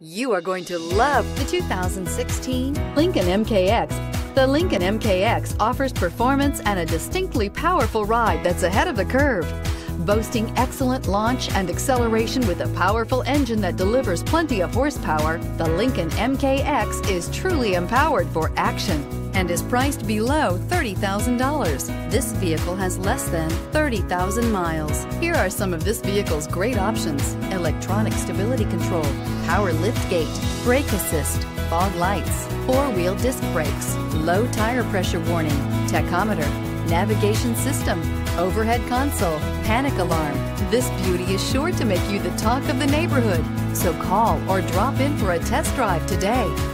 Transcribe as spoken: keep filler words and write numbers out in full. You are going to love the two thousand sixteen Lincoln M K X. The Lincoln M K X offers performance and a distinctly powerful ride that's ahead of the curve. Boasting excellent launch and acceleration with a powerful engine that delivers plenty of horsepower, the Lincoln M K X is truly empowered for action and is priced below thirty thousand dollars. This vehicle has less than thirty thousand miles. Here are some of this vehicle's great options: electronic stability control, power liftgate, brake assist, fog lights, four-wheel disc brakes, low tire pressure warning, tachometer, navigation system, overhead console, panic alarm. This beauty is sure to make you the talk of the neighborhood. So call or drop in for a test drive today.